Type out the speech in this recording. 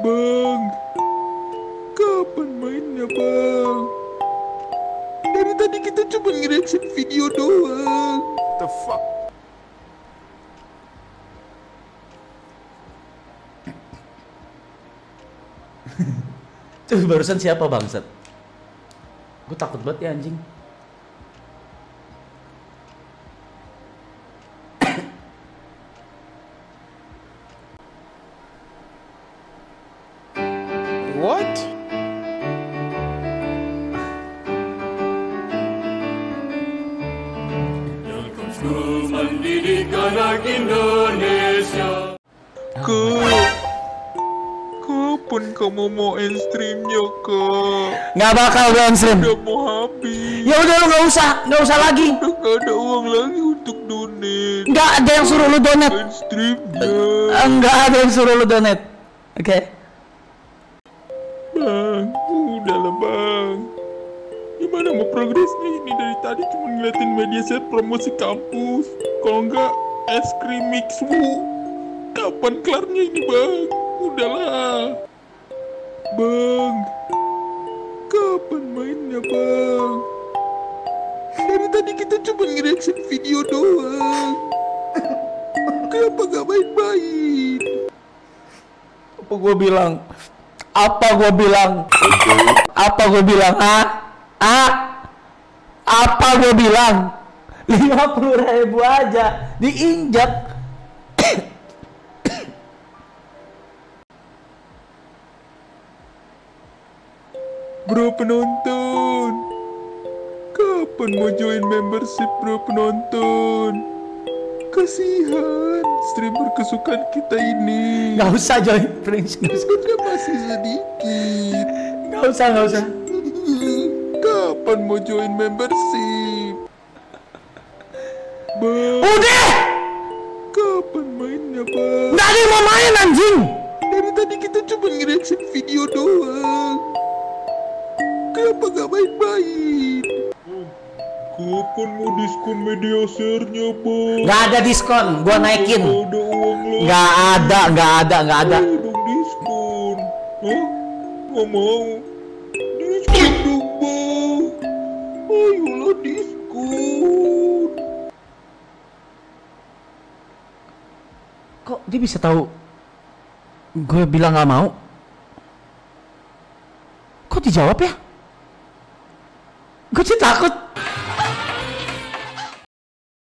Bang, kapan mainnya bang? Dari tadi kita cuma nge-reaction video doang. The fuck? Tuh barusan siapa bangsat? Gue takut banget ya anjing. Nggak bakal dong stream. Udah mau habis. Ya udah lu nggak usah lagi. Nggak ada uang lagi untuk donate. Nggak ada yang suruh lu donate. Nggak ada yang suruh lu donate. Oke. Okay. Bang, udah lah bang. Gimana mau progresnya ini? Dari tadi cuma ngeliatin media set promosi kampus. Kalau nggak es krim mix wu. Kapan kelarnya ini bang? Udahlah. Bang, kapan mainnya bang? Dari tadi kita cuma nge-reaction video doang. Kenapa gak main-main? Apa gua bilang? Apa gua bilang? 50.000 aja diinjak. Bro penonton, kapan mau join membership bro penonton? Kasihan streamer kesukaan kita ini. Gak usah join Prince, kan masih sedikit. Gak usah. Kapan mau join membership? Bang, udah! Kapan mainnya bang? Gak ada yang mau main anjing! Dari tadi kita cuma nge-reaction video doang. Kenapa gak main-main? Kapan mau diskon media share-nya bang? Gak ada diskon, gua naikin. Gak ada. Ayo dong diskon. Hah? Gak mau diskon dong bang. Ayolah diskon. Kok dia bisa tahu gue bilang gak mau? Kok dijawab ya? Gue sih takut.